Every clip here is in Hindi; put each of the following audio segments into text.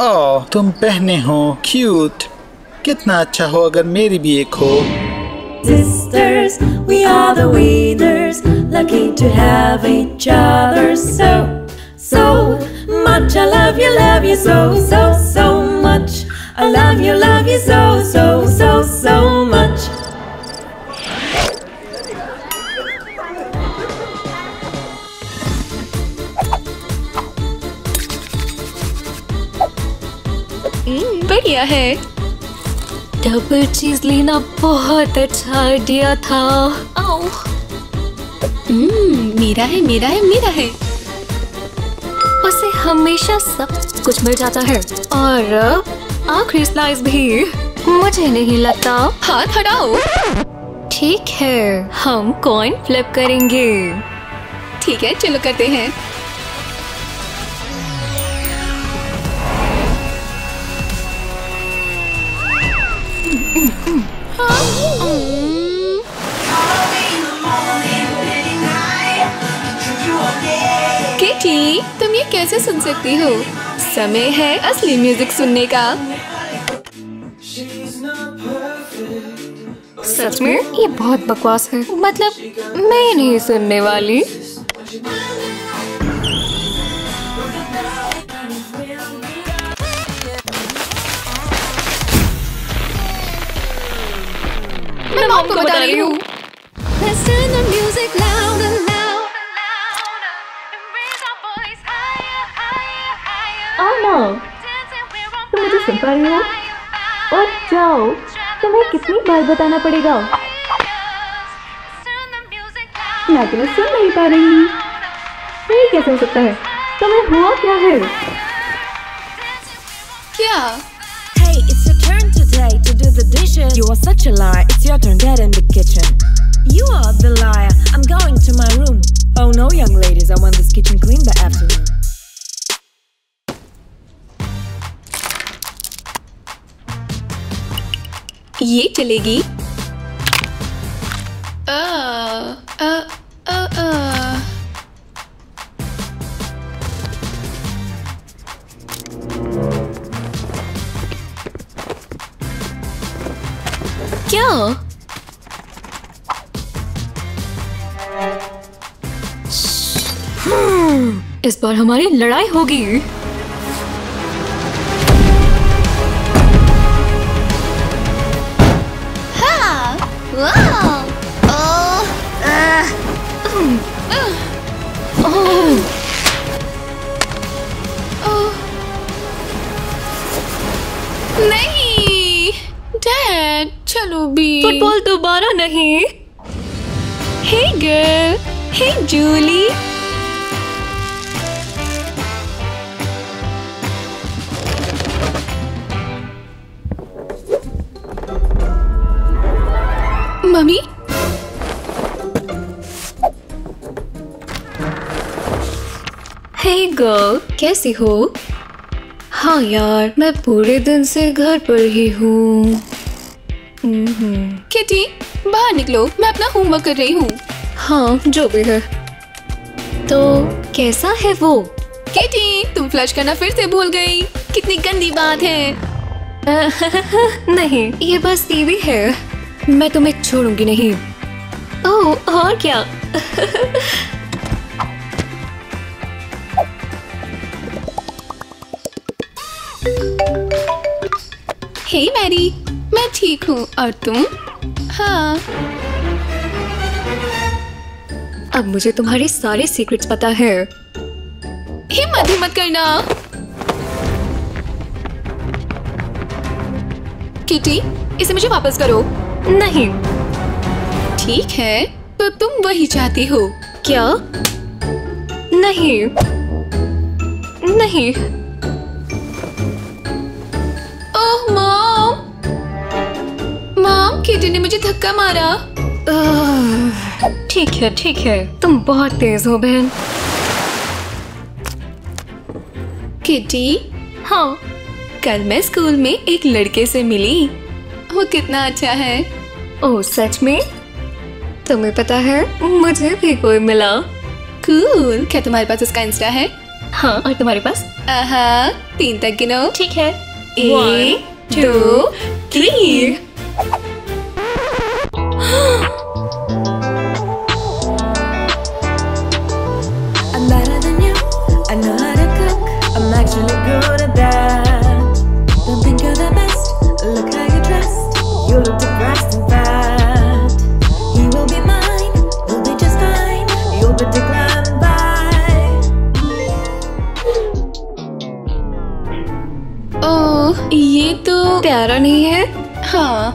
ओ तुम बहने हो, क्यूट। कितना अच्छा हो अगर मेरी भी एक हो। Sisters, we are the winners, lucky to have each other so much. I love you so much. I love you so much. बढ़िया है। डबल चीज लेना बहुत अच्छा आइडिया था। आओ। मेरा है। उसे हमेशा सब कुछ मिल जाता है और आखिरी स्लाइस भी। मुझे नहीं लगता। हाथ हटाओ। ठीक है, हम कॉइन फ्लिप करेंगे। ठीक है, चलो करते हैं। केटी, तुम ये कैसे सुन सकती हो? समय है असली म्यूजिक सुनने का। सच में ये बहुत बकवास है। मतलब मैं नहीं सुनने वाली। मैं मॉम को बता रही हूँ। तुम मुझे सुन पा रही हो? और जाओ, तुम्हें कितनी बार बताना पड़ेगा? मैं तुम्हें सुन नहीं पा रही हूँ। ये कैसे हो सकता है? तुम्हें हुआ क्या है? क्या? The dishes. You are such a liar. It's your turn. Get in the kitchen. You are the liar. I'm going to my room. Oh no, young ladies, I want this kitchen clean by afternoon. ये चलेगी। क्या? इस बार हमारी लड़ाई होगी। हाँ, नहीं डैड, चलो भी। फुटबॉल दोबारा नहीं। Hey girl, hey Julie. Mummy, hey girl, कैसी हो? हाँ यार, मैं पूरे दिन से घर पर ही हूँ। किटी, बाहर निकलो, मैं अपना होमवर्क कर रही हूँ। हाँ, जो भी है। तो कैसा है वो? किटी, तुम फ्लश करना फिर से भूल गई। कितनी गंदी बात है। नहीं, ये बस टीवी है। मैं तुम्हें छोड़ूंगी नहीं। ओह, और क्या। हे मैरी, मैं ठीक हूँ, और तुम? हाँ। अब मुझे तुम्हारे सारे सीक्रेट्स पता है। हिम्मत हिम्मत करना। किटी, इसे मुझे वापस करो। नहीं। ठीक है, तो तुम वही चाहती हो क्या? नहीं नहीं। ओह मॉम, किटी ने मुझे धक्का मारा। ठीक है, तुम बहुत तेज हो बहन। किटी, हाँ, कल मैं स्कूल में एक लड़के से मिली। वो कितना अच्छा है। ओह सच में? तुम्हें पता है, मुझे भी कोई मिला। कूल। क्या तुम्हारे पास उसका इंस्टा है? हाँ और तुम्हारे पास? तीन तक गिनो। ठीक है, 1 2 3। ये तो प्यारा नहीं है। हाँ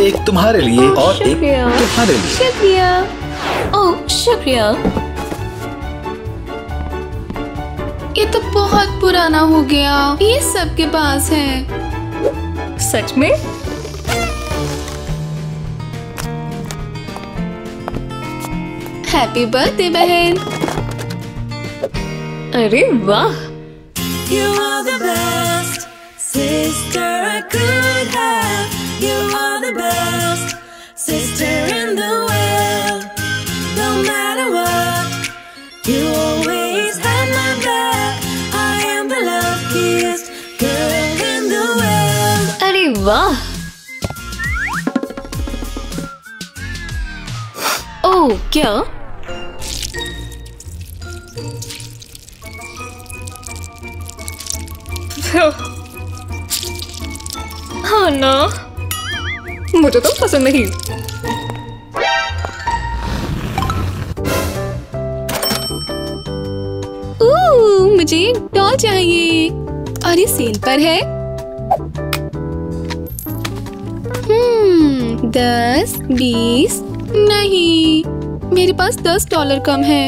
एक तुम्हारे लिए और एक तुम्हारे लिए। शुक्रिया। ओह शुक्रिया। ये तो बहुत पुराना हो गया, ये सबके पास है। सच में? हैप्पी बर्थडे बहन। अरे वाह, you are the best sister I could have, you are the best sister in the world, no matter what you always have my back, I am the luckiest girl in the world। अरे वाह, ओह क्या हाँ ना, मुझे तो पसंद नहीं। मुझे एक डॉल चाहिए और ये सेल पर है। 10 20 नहीं, मेरे पास $10 कम है।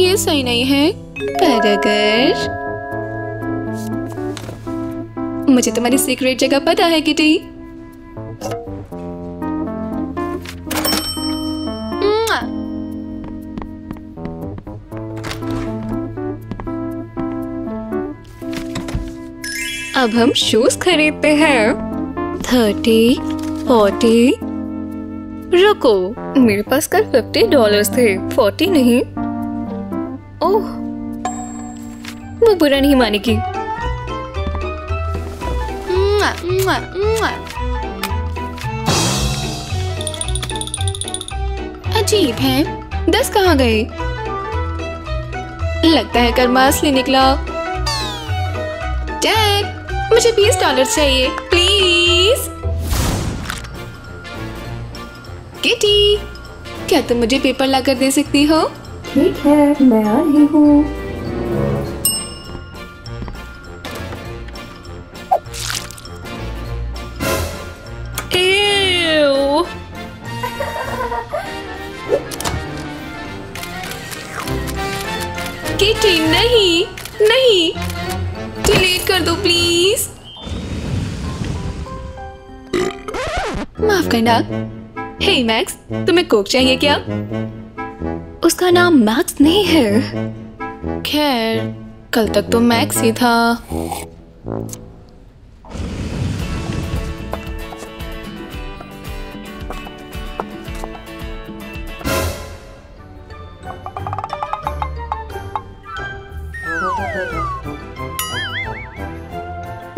ये सही नहीं है, पर अगर मुझे तुम्हारी सीक्रेट जगह पता है किटी। अब हम शूज खरीदते हैं। 30 40। रुको, मेरे पास कल $50 थे, 40 नहीं। ओह, वो बुरा नहीं मानेगी। अजीब है, 10 कहाँ गए? लगता है कर्मा असली निकला। डैड, मुझे $20 चाहिए प्लीज। किटी, क्या तुम मुझे पेपर लाकर दे सकती हो? ठीक है, मैं आ रही हूँ। किटी नहीं नहीं, डिलीट कर दो प्लीज। माफ करना। हे मैक्स, तुम्हें कोक चाहिए क्या? उसका नाम मैक्स नहीं है। खैर, कल तक तो मैक्स ही था।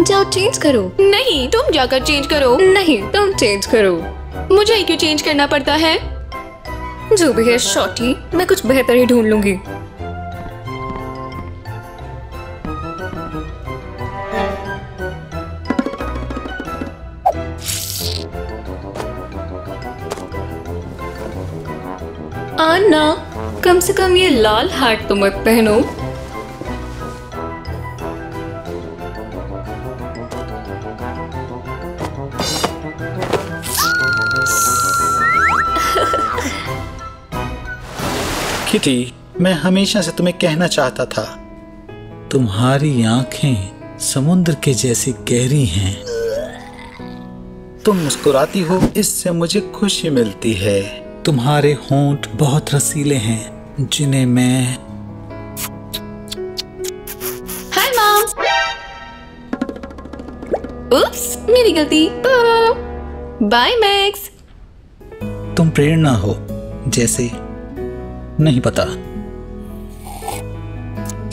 जाओ चेंज करो। नहीं, तुम जाकर चेंज करो। नहीं, तुम चेंज करो। मुझे क्यों चेंज करना पड़ता है? जो भी है शॉटी, मैं कुछ बेहतर ही ढूंढ लूंगी। आना, कम से कम ये लाल हार्ट तो मत पहनो। किटी, मैं हमेशा से तुम्हें कहना चाहता था, तुम्हारी आंखें समुद्र के जैसी गहरी हैं। तुम मुस्कुराती हो, इससे मुझे खुशी मिलती है। तुम्हारे होंठ बहुत रसीले हैं, जिन्हें मैं बाय मैक्स। तुम प्रेरणा हो जैसे, नहीं पता।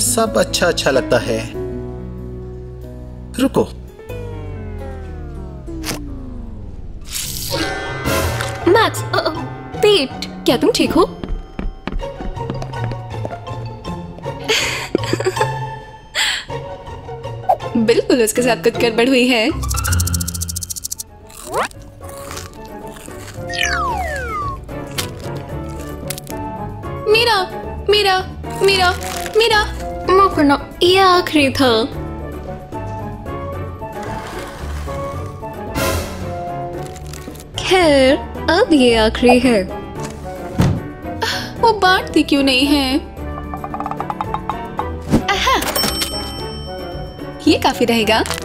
सब अच्छा अच्छा लगता है। रुको, मैक्स पेट, क्या तुम ठीक हो? बिल्कुल, उसके साथ कुछ गड़बड़ हुई है। मेरा मेरा मेरा मेरा माफ करना, ये आखिरी था। खैर अब ये आखिरी है। वो बांटती क्यों नहीं है? ये काफी रहेगा।